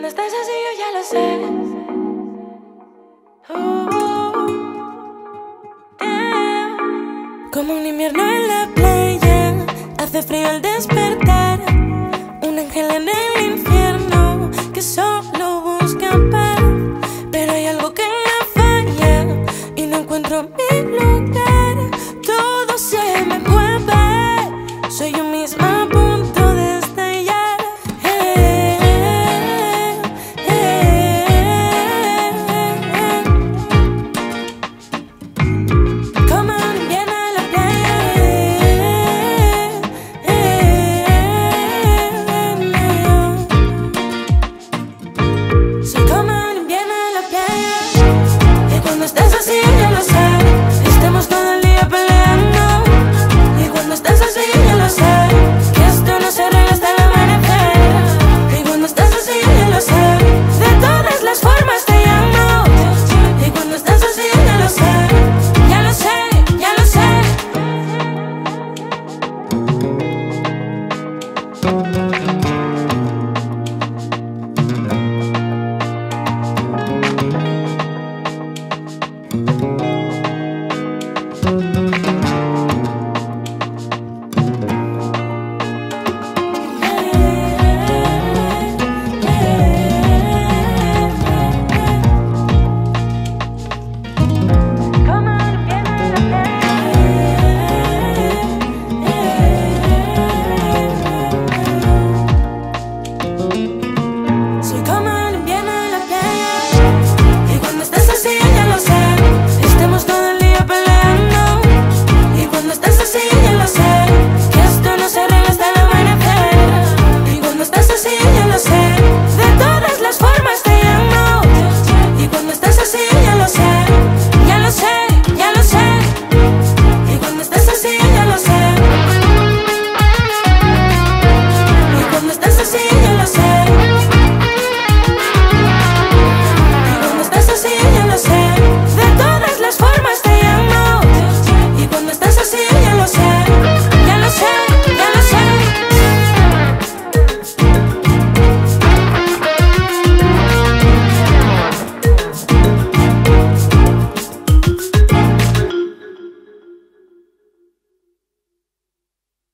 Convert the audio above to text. Cuando estás así yo ya lo sé. Como un invierno en la playa, hace frío al despertar. Un ángel en el infierno que solo busca paz. Pero hay algo que me falla y no encuentro mi lugar.